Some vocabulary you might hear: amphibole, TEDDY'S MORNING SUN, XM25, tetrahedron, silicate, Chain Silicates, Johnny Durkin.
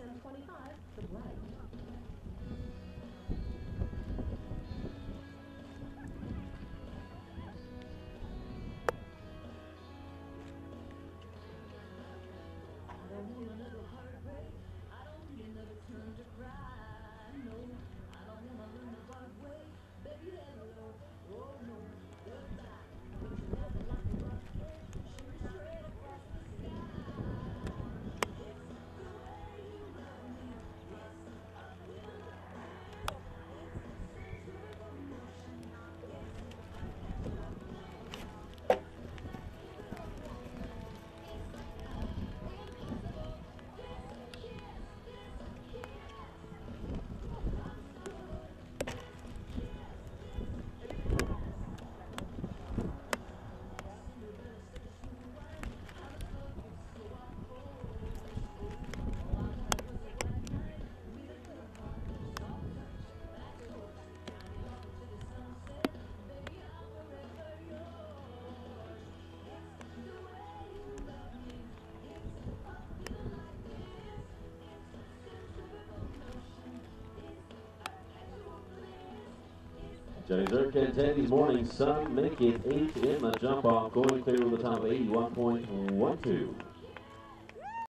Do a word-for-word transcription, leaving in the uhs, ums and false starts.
X M twenty-five to the right. Johnny Durkin, Teddy's Morning Sun, making eighth in the jump off, going clear with a time of eighty-one point one two.